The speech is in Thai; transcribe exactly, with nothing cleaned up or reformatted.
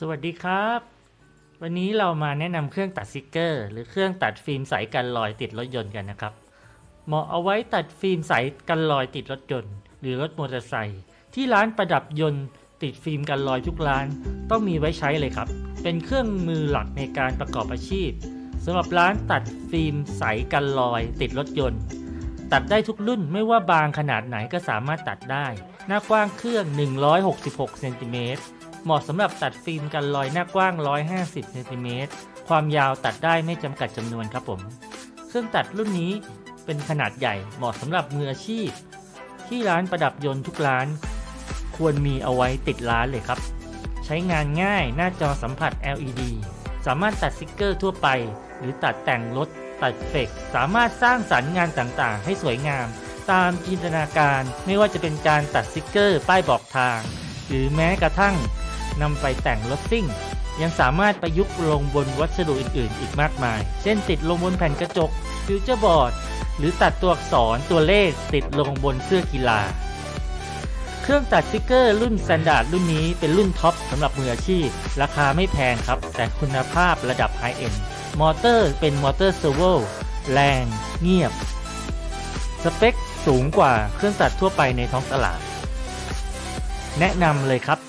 สวัสดีครับวันนี้เรามาแนะนำเครื่องตัดสติกเกอร์หรือเครื่องตัดฟิล์มใสกันรอยติดรถยนต์กันนะครับเหมาะเอาไว้ตัดฟิล์มใสกันรอยติดรถยนต์หรือรถมอเตอร์ไซค์ที่ร้านประดับยนต์ติดฟิล์มกันรอยทุกร้านต้องมีไว้ใช้เลยครับเป็นเครื่องมือหลักในการประกอบอาชีพสำหรับร้านตัดฟิล์มใสกันรอยติดรถยนต์ตัดได้ทุกรุ่นไม่ว่าบางขนาดไหนก็สามารถตัดได้หน้ากว้างเครื่องหนึ่งร้อยหกสิบหกเซนติเมตรเหมาะสำหรับตัดฟิล์มกันรอยหน้ากว้างหนึ่งร้อยห้าสิบเซนติเมตรความยาวตัดได้ไม่จำกัดจำนวนครับผมเครื่องตัดรุ่นนี้เป็นขนาดใหญ่เหมาะสำหรับมืออาชีพที่ร้านประดับยนต์ทุกร้านควรมีเอาไว้ติดร้านเลยครับใช้งานง่ายหน้าจอสัมผัส แอล อี ดี สามารถตัดสติกเกอร์ทั่วไปหรือตัดแต่งรถตัดเฟกสามารถสร้างสรรค์งานต่างๆให้สวยงามตามจินตนาการไม่ว่าจะเป็นการตัดสติกเกอร์ป้ายบอกทางหรือแม้กระทั่งนำไปแต่งรถซิ่งยังสามารถประยุกต์ลงบนวัสดุอื่นๆอีกมากมายเช่นติดลงบนแผ่นกระจกฟิวเจอร์บอร์ดหรือตัดตัวอักษรตัวเลขติดลงบนเสื้อกีฬาเครื่องตัดสติกเกอร์รุ่นสแตนดาร์ดรุ่นนี้เป็นรุ่นท็อปสำหรับมืออาชีพราคาไม่แพงครับแต่คุณภาพระดับไฮเอ็นด์มอเตอร์เป็นมอเตอร์เซอร์โวแรงเงียบสเปคสูงกว่าเครื่องตัดทั่วไปในท้องตลาดแนะนำเลยครับ